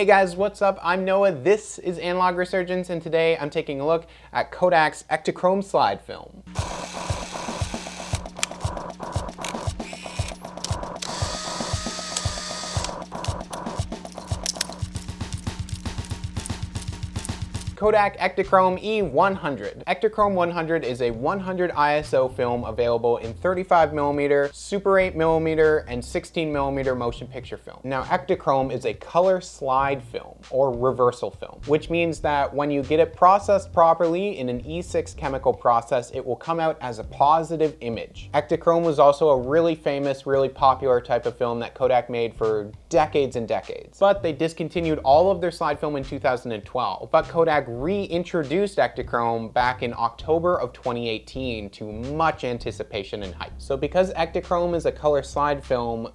Hey guys, what's up? I'm Noah, this is Analog Resurgence, and today I'm taking a look at Kodak's Ektachrome slide film. Kodak Ektachrome E100. Ektachrome 100 is a 100 ISO film available in 35mm, Super 8mm, and 16mm motion picture film. Now, Ektachrome is a color slide film, or reversal film, which means that when you get it processed properly in an E6 chemical process, it will come out as a positive image. Ektachrome was also a really famous, really popular type of film that Kodak made for decades and decades. But they discontinued all of their slide film in 2012, but Kodak reintroduced Ektachrome back in October of 2018 to much anticipation and hype. So because Ektachrome is a color slide film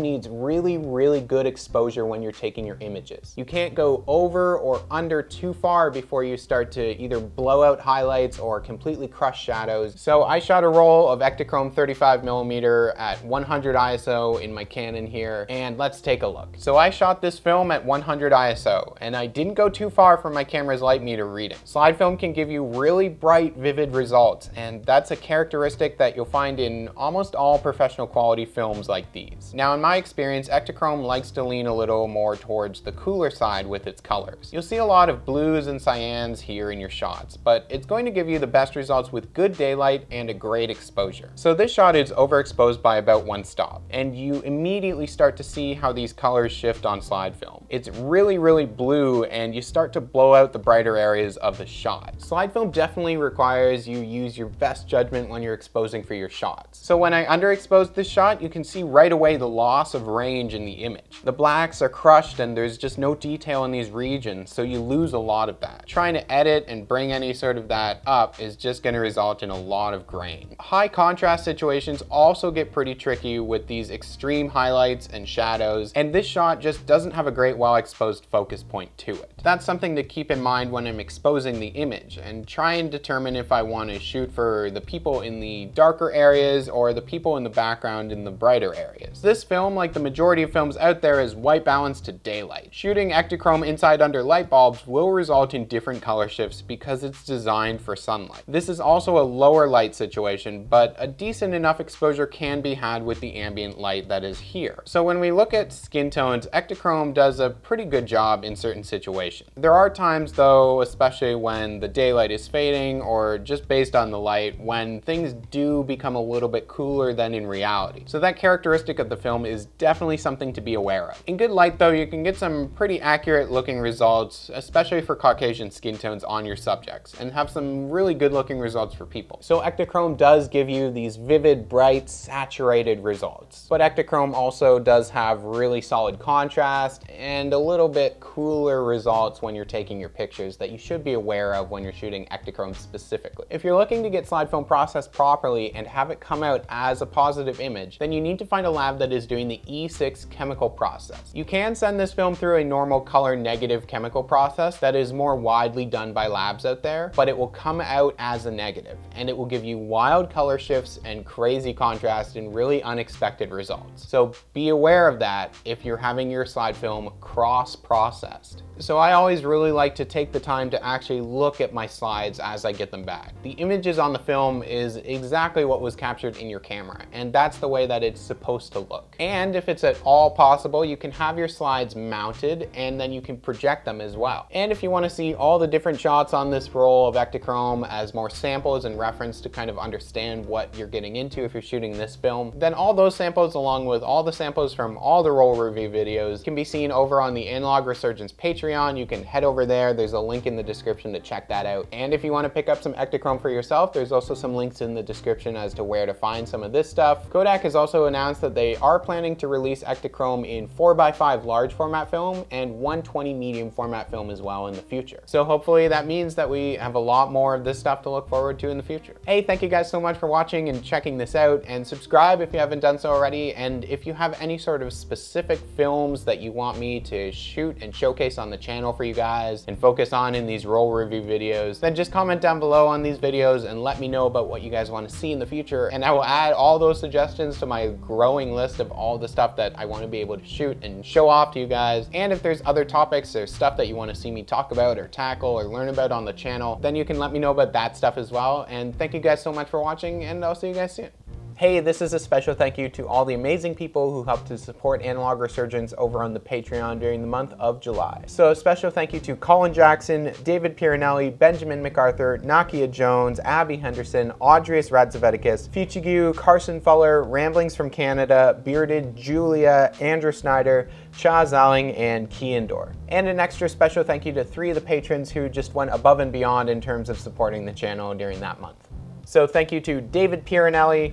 needs really, really good exposure when you're taking your images. You can't go over or under too far before you start to either blow out highlights or completely crush shadows. So I shot a roll of Ektachrome 35mm at 100 ISO in my Canon here, and let's take a look. So I shot this film at 100 ISO, and I didn't go too far from my camera's light meter reading. Slide film can give you really bright, vivid results, and that's a characteristic that you'll find in almost all professional quality films like these. Now, in my experience, Ektachrome likes to lean a little more towards the cooler side with its colors. You'll see a lot of blues and cyans here in your shots, but it's going to give you the best results with good daylight and a great exposure. So this shot is overexposed by about one stop, and you immediately start to see how these colors shift on slide film. It's really, really blue, and you start to blow out the brighter areas of the shot. Slide film definitely requires you use your best judgment when you're exposing for your shots. So when I underexposed this shot, you can see right away the loss of range in the image. The blacks are crushed and there's just no detail in these regions, so you lose a lot of that. Trying to edit and bring any sort of that up is just going to result in a lot of grain. High contrast situations also get pretty tricky with these extreme highlights and shadows, and this shot just doesn't have a great well-exposed focus point to it. That's something to keep in mind when I'm exposing the image and try and determine if I want to shoot for the people in the darker areas or the people in the background in the brighter areas. This film, like the majority of films out there, is white balanced to daylight. Shooting Ektachrome inside under light bulbs will result in different color shifts because it's designed for sunlight. This is also a lower light situation, but a decent enough exposure can be had with the ambient light that is here. So when we look at skin tones, Ektachrome does a pretty good job in certain situations. There are times though, especially when the daylight is fading or just based on the light, when things do become a little bit cooler than in reality. So that characteristic of the film is definitely something to be aware of. In good light though, you can get some pretty accurate looking results, especially for Caucasian skin tones on your subjects, and have some really good looking results for people. So Ektachrome does give you these vivid, bright, saturated results, but Ektachrome also does have really solid contrast and a little bit cooler results when you're taking your pictures that you should be aware of when you're shooting Ektachrome specifically. If you're looking to get slide film processed properly and have it come out as a positive image, then you need to find a lab that is doing the E6 chemical process. You can send this film through a normal color negative chemical process that is more widely done by labs out there, but it will come out as a negative and it will give you wild color shifts and crazy contrast and really unexpected results. So be aware of that if you're having your slide film cross-processed. So I always really like to take the time to actually look at my slides as I get them back. The images on the film is exactly what was captured in your camera, and that's the way that it's supposed to look. And if it's at all possible, you can have your slides mounted and then you can project them as well. And if you want to see all the different shots on this roll of Ektachrome as more samples and reference to kind of understand what you're getting into if you're shooting this film, then all those samples along with all the samples from all the roll review videos can be seen over on the Analog Resurgence Patreon. You can head over there. There's a link in the description to check that out. And if you want to pick up some Ektachrome for yourself, there's also some links in the description as to where to find some of this stuff. Kodak has also announced that they are planning to release Ektachrome in 4x5 large format film and 120 medium format film as well in the future. So hopefully that means that we have a lot more of this stuff to look forward to in the future. Hey, thank you guys so much for watching and checking this out, and subscribe if you haven't done so already. And if you have any sort of specific films that you want me to shoot and showcase on the channel for you guys and focus on in these roll review videos, then just comment down below on these videos and let me know about what you guys want to see in the future. And I will add all those suggestions to my growing list of all the stuff that I want to be able to shoot and show off to you guys. And if there's other topics or stuff that you want to see me talk about or tackle or learn about on the channel, then you can let me know about that stuff as well. And thank you guys so much for watching, and I'll see you guys soon. Hey, this is a special thank you to all the amazing people who helped to support Analog Resurgence over on the Patreon during the month of July. So a special thank you to Colin Jackson, David Pirinelli, Benjamin MacArthur, Nakia Jones, Abby Henderson, Audrius Radzeveticus, Fuchigyu, Carson Fuller, Ramblings from Canada, Bearded Julia, Andrew Snyder, Cha Zalling, and Kiendor. And an extra special thank you to 3 of the patrons who just went above and beyond in terms of supporting the channel during that month. So thank you to David Pirinelli,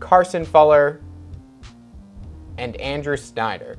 Carson Fuller, and Andrew Snyder.